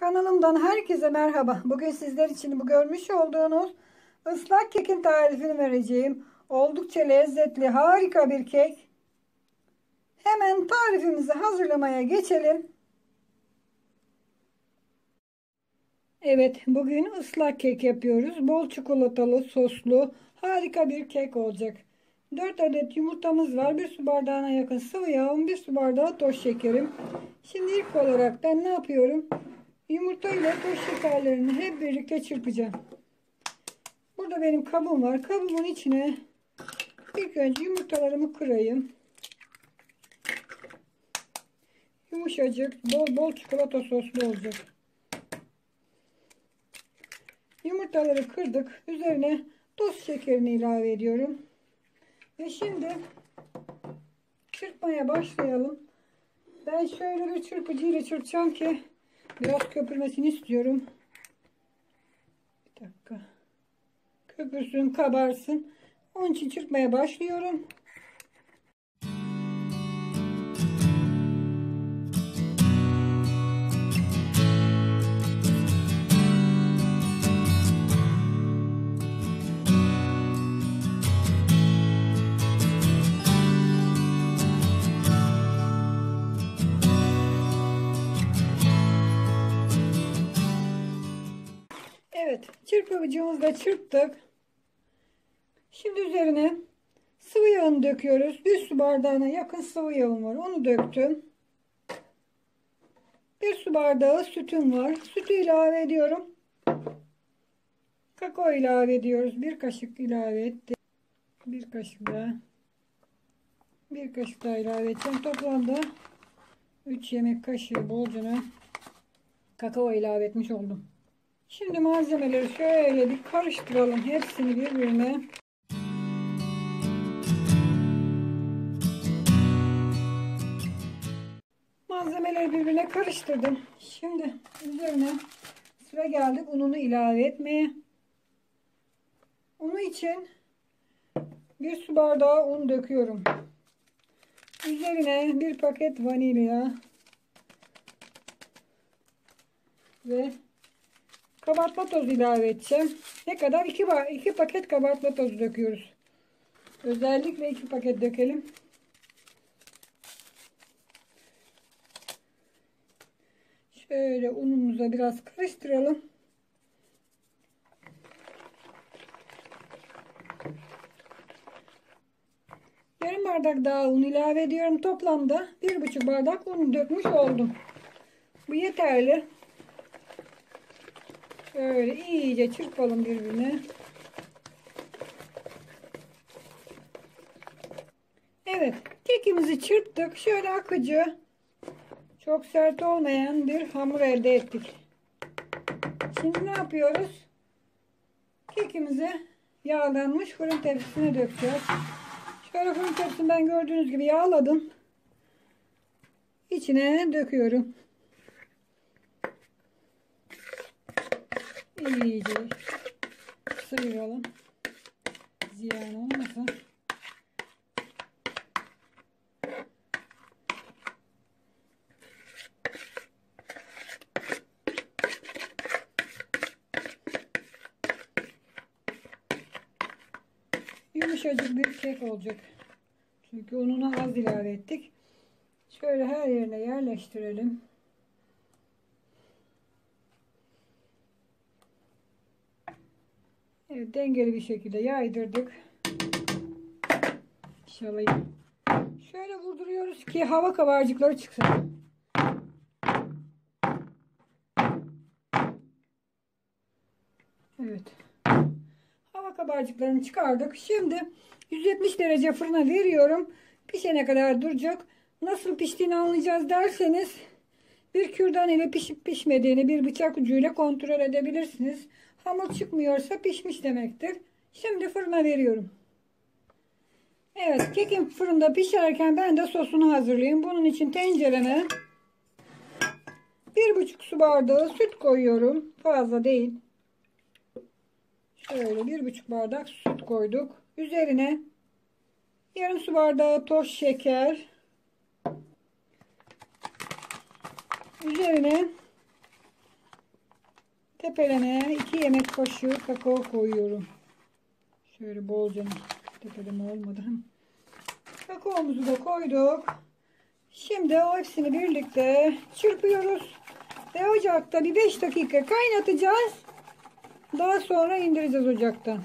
Kanalımdan herkese merhaba. Bugün sizler için bu görmüş olduğunuz ıslak kekin tarifini vereceğim. Oldukça lezzetli, harika bir kek. Hemen tarifimizi hazırlamaya geçelim. Evet, bugün ıslak kek yapıyoruz. Bol çikolatalı, soslu, harika bir kek olacak. 4 adet yumurtamız var. 1 su bardağına yakın sıvı yağım, 1 su bardağı toz şekerim. Şimdi ilk olarak ben ne yapıyorum? Yumurta ile toz şekerlerini hep birlikte çırpacağım. Burada benim kabım var. Kabımın içine ilk önce yumurtalarımı kırayım. Yumuşacık, bol bol çikolata soslu olacak. Yumurtaları kırdık. Üzerine toz şekerini ilave ediyorum. Ve şimdi çırpmaya başlayalım. Ben şöyle bir çırpıcıyla çırpacağım ki biraz köpürmesini istiyorum. Bir dakika. Köpürsün, kabarsın. Onun için çırpmaya başlıyorum. Evet, çırpıcımızla çırptık. Şimdi üzerine sıvı yağını döküyoruz. 1 su bardağına yakın sıvı yağım var. Onu döktüm. 1 su bardağı sütüm var. Sütü ilave ediyorum. Kakao ilave ediyoruz. 1 kaşık ilave ettim. 1 kaşık daha. 1 kaşık daha ilave edeceğim. Toplamda 3 yemek kaşığı bolcuna kakao ilave etmiş oldum. Şimdi malzemeleri şöyle bir karıştıralım. Hepsini birbirine. Malzemeleri birbirine karıştırdım. Şimdi üzerine sıra geldik ununu ilave etmeye. Unu için 1 su bardağı un döküyorum. Üzerine 1 paket vanilya ve kabartma tozu ilave edeceğim. Ne kadar? 2 paket kabartma tozu döküyoruz. Özellikle 2 paket dökelim. Şöyle unumuza biraz karıştıralım. Yarım bardak daha un ilave ediyorum. Toplamda 1,5 bardak un dökmüş oldum. Bu yeterli. Şöyle iyice çırpalım birbirine. Evet, kekimizi çırptık. Şöyle akıcı, çok sert olmayan bir hamur elde ettik. Şimdi ne yapıyoruz? Kekimizi yağlanmış fırın tepsisine dökeceğiz. Şöyle fırın tepsisini ben gördüğünüz gibi yağladım. İçine döküyorum. İyice sıyıralım. Ziyan olmasın. Yumuşacık bir kek olacak. Çünkü ununu az ilave ettik. Şöyle her yerine yerleştirelim. Evet, dengeli bir şekilde yaydırdık. İnşallah. Şöyle vurduruyoruz ki hava kabarcıkları çıksın. Evet. Hava kabarcıklarını çıkardık. Şimdi 170 derece fırına veriyorum. Pişene kadar duracak. Nasıl piştiğini anlayacağız derseniz bir kürdan ile pişip pişmediğini bir bıçak ucuyla kontrol edebilirsiniz. Hamur çıkmıyorsa pişmiş demektir. Şimdi fırına veriyorum. Evet, kekim fırında pişerken ben de sosunu hazırlayayım. Bunun için tencereme 1,5 su bardağı süt koyuyorum. Fazla değil. Şöyle 1,5 bardak süt koyduk. Üzerine yarım su bardağı toz şeker. Üzerine Tepelerine 2 yemek kaşığı kakao koyuyorum. Şöyle bolca, tepeleme olmadı. Kakaomuzu da koyduk. Şimdi o hepsini birlikte çırpıyoruz. Ve ocakta bir 5 dakika kaynatacağız. Daha sonra indireceğiz ocaktan.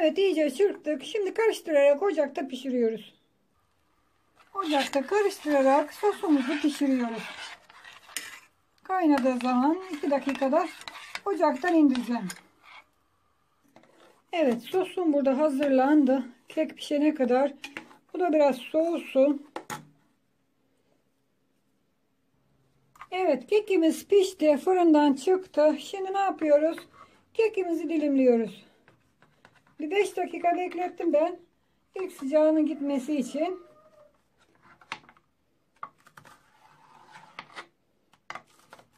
Evet, iyice çırptık. Şimdi karıştırarak ocakta pişiriyoruz. Ocakta karıştırarak sosumuzu pişiriyoruz. Kaynadığı zaman 2 dakikada ocaktan indireceğim. Evet, sosum burada hazırlandı. Kek pişene kadar bu da biraz soğusun. Evet, kekimiz pişti. Fırından çıktı. Şimdi ne yapıyoruz? Kekimizi dilimliyoruz. Bir 5 dakika beklettim ben. İlk sıcağının gitmesi için.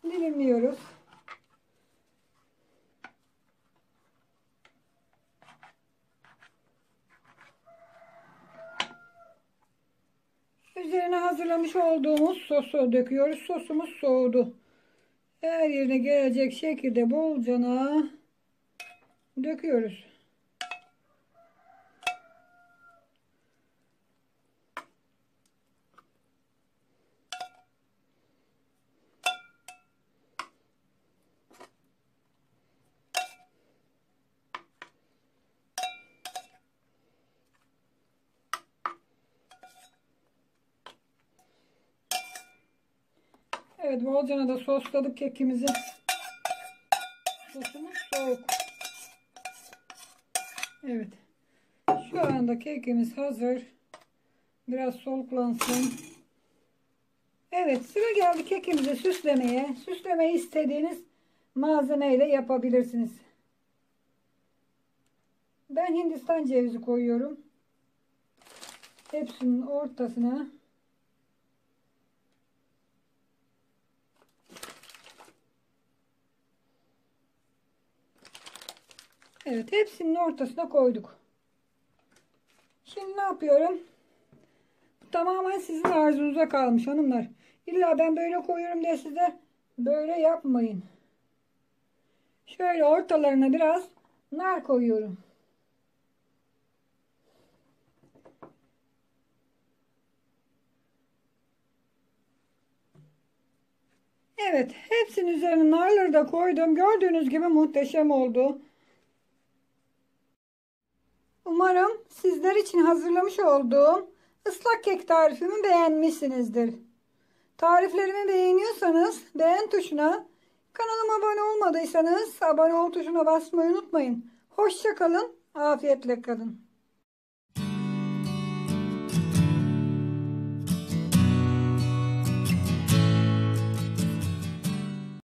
Dilimliyoruz. Üzerine hazırlamış olduğumuz sosu döküyoruz. Sosumuz soğudu. Her yerine gelecek şekilde bolcana döküyoruz. Evet, bolcana da sosladık kekimizi. Sosumuz soğuk. Evet. Şu anda kekimiz hazır. Biraz soluklansın. Evet, sıra geldi kekimizi süslemeye. Süslemeyi istediğiniz malzemeyle yapabilirsiniz. Ben Hindistan cevizi koyuyorum. Hepsinin ortasına. Evet, hepsinin ortasına koyduk. Şimdi ne yapıyorum? Bu tamamen sizin arzunuza kalmış hanımlar. İlla ben böyle koyuyorum diye size böyle yapmayın. Şöyle ortalarına biraz nar koyuyorum. Evet, hepsinin üzerine narları da koydum. Gördüğünüz gibi muhteşem oldu. Umarım sizler için hazırlamış olduğum ıslak kek tarifimi beğenmişsinizdir. Tariflerimi beğeniyorsanız beğen tuşuna, kanalıma abone olmadıysanız abone ol tuşuna basmayı unutmayın. Hoşça kalın, afiyetle kalın.